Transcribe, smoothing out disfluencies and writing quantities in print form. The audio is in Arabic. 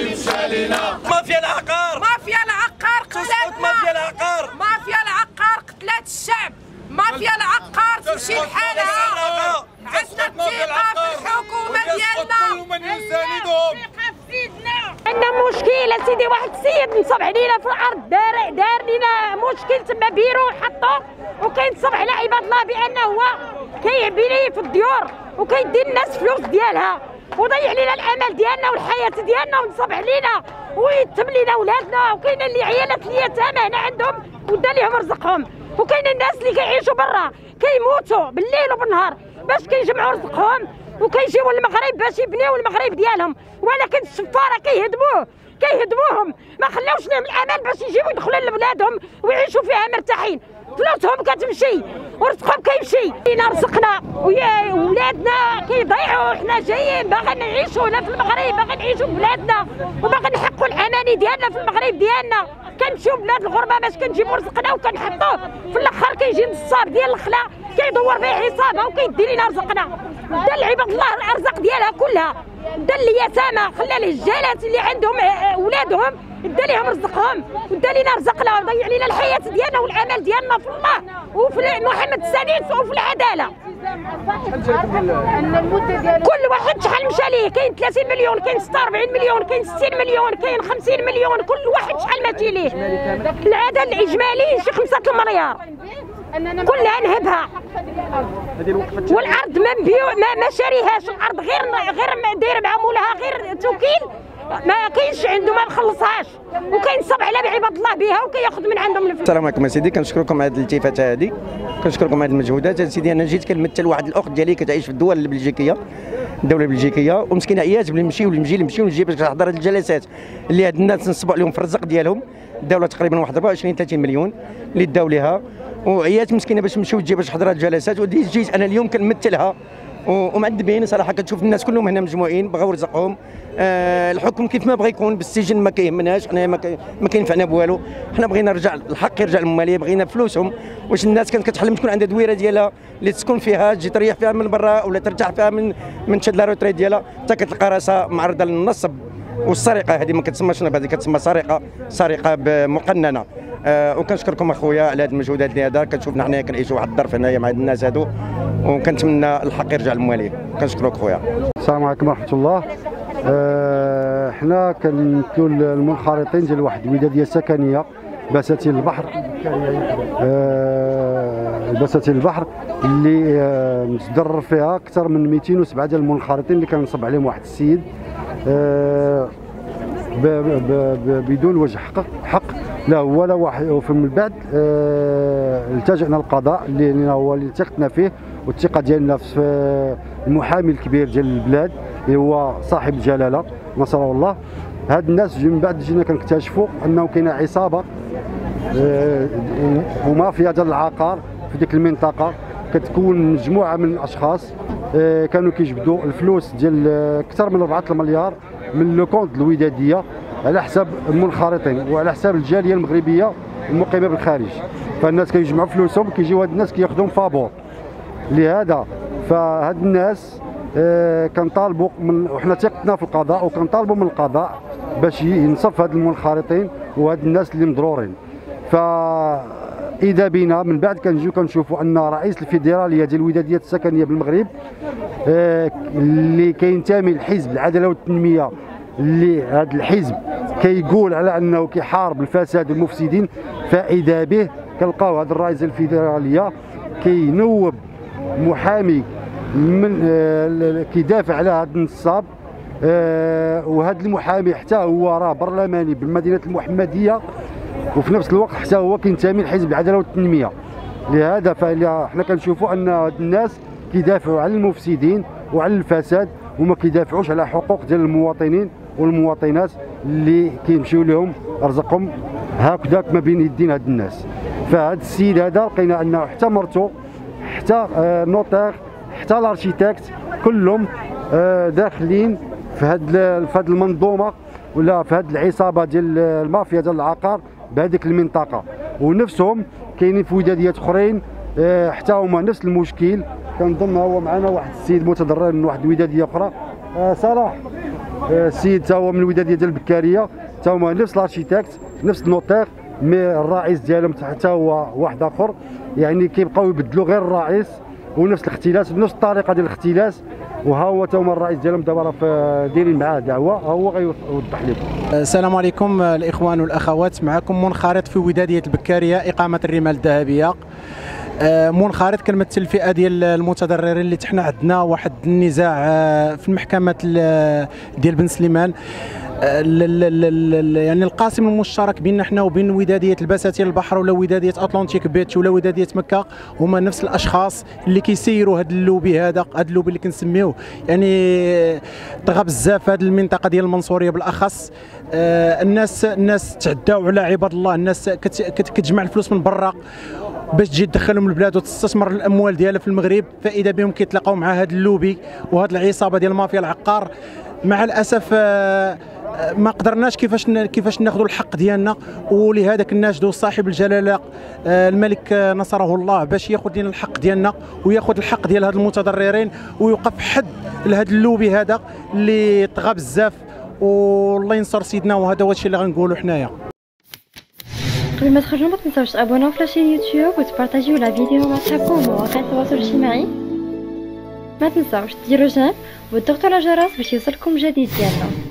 اللي مشى لينا. مافيا العقار، مافيا العقار قتلت، مافيا العقار، مافيا العقار قتلات الشعب، مافيا العقار تمشي لحالها. عندنا الثقة في الحكومة ديالنا. عندنا مشكل سيدي، واحد السيد نصب علينا في الارض، دار لينا مشكل تما بيرو حطوه، وكينصب على عباد الله بانه هو كيعبي ليه في الديور وكيدي الناس فلوس ديالها، وضيع لينا الامل ديالنا والحياه ديالنا، ونصب علينا ويتم لينا ولادنا، وكاينه اللي عيالات اليتامى هنا عندهم ودا ليهم رزقهم، وكاينه الناس اللي كيعيشوا برا كيموتوا بالليل وبالنهار باش كيجمعوا رزقهم وكيجيو للمغرب باش يبنيو المغرب ديالهم، ولكن الشفاره كيهدموهم، ما خلاوش لهم الامل باش يجيو يدخلوا لبلادهم ويعيشوا فيها مرتاحين، فلوسهم كتمشي ورزقهم كيمشي، لينا رزقنا ويا ولادنا كيضيعوا، حنا جايين باغي نعيشوا هنا في المغرب، باغي نعيشوا بلادنا وباغي نحققوا الاماني ديالنا في المغرب ديالنا، كنمشيو بلاد الغربه باش كنجيبوا رزقنا وكنحطوه، في الاخر كيجي نصاب ديال الخلا كيدور به حسابها وكيدي لينا رزقنا، دا لعباد الله الارزاق ديالها كلها، دا اليتامى خلى الهجالات اللي عندهم اولادهم دا ليهم رزقهم ودا لينا رزقنا، ضيع لينا الحياه ديالنا والامل ديالنا في الله وفي محمد السادس وفي العداله. كل واحد شحال مشى ليه، كاين 30 مليون، كاين 46 مليون، كاين 60 مليون، كاين 50 مليون، كل واحد شحال ماشي ليه، العدد الاجمالي شي 5 مليار كلها نهبها، والارض ما شاريهاش، الارض غير داير معامولها غير توكيل، ما كاينش عنده ما مخلصهاش، وكينصب على عباد الله بها وكياخذ من عندهم الفلوس. السلام عليكم سيدي، كنشكركم على هذه الالتفاته هذه، كنشكركم على هذه المجهودات سيدي. انا جيت كنمثل واحد الاخت ديالي كتعيش في الدول البلجيكيه، الدوله البلجيكيه، ومسكينه عيات بلي نمشي ونجي باش نحضر هذه الجلسات اللي هاد الناس نصبوا عليهم في الرزق ديالهم، الدوله تقريبا واحد 24-30 مليون اللي داو ليها، وعيات مسكينه باش تمشي وتجي باش تحضر هاد الجلسات، وجيت انا اليوم كنمثلها ومعذبين صراحه. كتشوف الناس كلهم هنا مجموعين بغاو رزقهم، الحكم كيف ما بغى يكون بالسجن ما كيهمناش، حنا ما كينفعنا بوالو، حنا بغينا نرجع الحق يرجع للماليه، بغينا فلوسهم. واش الناس كانت كتحلم تكون عندها دويره ديالها اللي تسكن فيها، تجي تريح فيها من برا ولا ترتاح فيها من شاد لا روتري ديالها، حتى كتلقى راسها معرضه للنصب والسرقه. هذه ما كتسماش نصب، هذه كتسمى سرقه مقننه. وكنشكركم اخويا على هذه المجهودات اللي هذا كتشوفنا حنايا كنعيشوا واحد الظرف هنايا مع هاد الناس هادو، وكنتمنى الحق يرجع للمواليه. كنشكرك خويا. السلام عليكم ورحمه الله. حنا كنمثلوا المنخرطين ديال واحد الوداديه سكنيه بساتين البحر، بساتين البحر اللي متضرر فيها اكثر من 207 ديال المنخرطين اللي كنصب عليهم واحد السيد بدون وجه حق لا هو لا واحد. ومن بعد التجأنا القضاء اللي هو اللي ثقتنا فيه، والثقه ديالنا في المحامي الكبير ديال البلاد اللي هو صاحب الجلاله نصره الله. هاد الناس من بعد جينا كنكتشفوا انه كاينه عصابه ومافيا ديال العقار في ديك المنطقه، كتكون مجموعه من الاشخاص كانوا كيجبدوا الفلوس ديال اكثر من 4 مليار من لو كونت الوداديه على حساب المنخرطين وعلى حساب الجاليه المغربيه المقيمه بالخارج. فالناس كيجمعوا فلوسهم كيجيو هاد الناس كياخذوهم فابور، لهذا فهاد الناس كنطالبوا وحنا ثقتنا في القضاء، وكنطالبوا من القضاء باش ينصف هاد المنخرطين وهاد الناس اللي مضرورين. فاذا بنا من بعد كنجيو كنشوفوا ان رئيس الفيدراليه ديال الوداديات السكنيه بالمغرب اللي كينتمي لحزب العداله والتنميه، اللي هذا الحزب كيقول على انه كيحارب الفساد والمفسدين، فاذا به كنلقاو هذا الرئيس الفيدراليه كينوب محامي من كيدافع على هذا النصاب، وهذا المحامي حتى هو راه برلماني بالمدينه المحمديه، وفي نفس الوقت حتى هو كينتمي لحزب العداله والتنميه. لهذا فاحنا كنشوفوا ان هاد الناس كيدافعوا على المفسدين وعلى الفساد، وما كيدافعوش على حقوق ديال المواطنين والمواطنات اللي كيمشيو لهم رزقهم هكذاك ما بين يدين هاد الناس. فهاد السيد هذا لقينا انه حتى مرته حتى نوتير حتى الاركيتكت كلهم داخلين في هاد المنظومه ولا في هاد العصابه ديال المافيا ديال العقار بهذيك المنطقه، ونفسهم كاينين في وداديات اخرين حتى هما نفس المشكل. كنظن هو معنا واحد السيد متضرر من واحد الوداديه اخرى صلاح السيد تا هو من الوداديه ديال البكاريه، تا هو نفس الارشيتاكت نفس النوتير، مي الرئيس ديالهم حتى هو واحد اخر، يعني كيبقاو يبدلوا غير الرئيس ونفس الاختلاس بنفس الطريقه ديال الاختلاس. وها هو تا هما الرئيس ديالهم دابا راه دايرين معاه دعوه، ها هو غيوضح لكم. السلام عليكم الاخوان والاخوات، معكم منخرط في وداديه البكاريه اقامه الرمال الذهبيه. منخرط كنمثل الفئه ديال المتضررين اللي حنا عندنا واحد النزاع في المحكمه ديال بن سليمان، يعني القاسم المشترك بيننا حنا وبين وداديه البساتين البحر ولا وداديه اطلنطيك بيتش ولا وداديه مكه هما نفس الاشخاص اللي كيسيروا هذا اللوبي، هذا اللوبي اللي كنسميوه، يعني طغى بزاف هذه المنطقه ديال المنصوريه بالاخص. الناس تعداو على عباد الله، الناس كتجمع الفلوس من برا باش تجي تدخلهم البلاد وتستثمر الاموال ديالها في المغرب، فاذا بهم كيتلاقاو مع هذا اللوبي وهذه العصابه ديال المافيا العقار. مع الاسف ما قدرناش كيفاش ناخذوا الحق ديالنا، ولهذا كناشدوا صاحب الجلاله الملك نصره الله باش ياخذ لنا الحق ديالنا وياخذ الحق ديال هاد المتضررين ويوقف حد لهاد اللوبي هذا اللي طغى بزاف، والله ينصر سيدنا. وهذا هو الشيء اللي غنقولوا حنايا. قبل ما تخرجوا ما تنساوش تابوناو في لاشين يوتيوب وتبارطاجيو لا فيديو مع صحابكم ومواقع التواصل الاجتماعي، ما تنساوش ديروا جيم وتضغطوا على الجرس باش يوصلكم جديد ديالنا.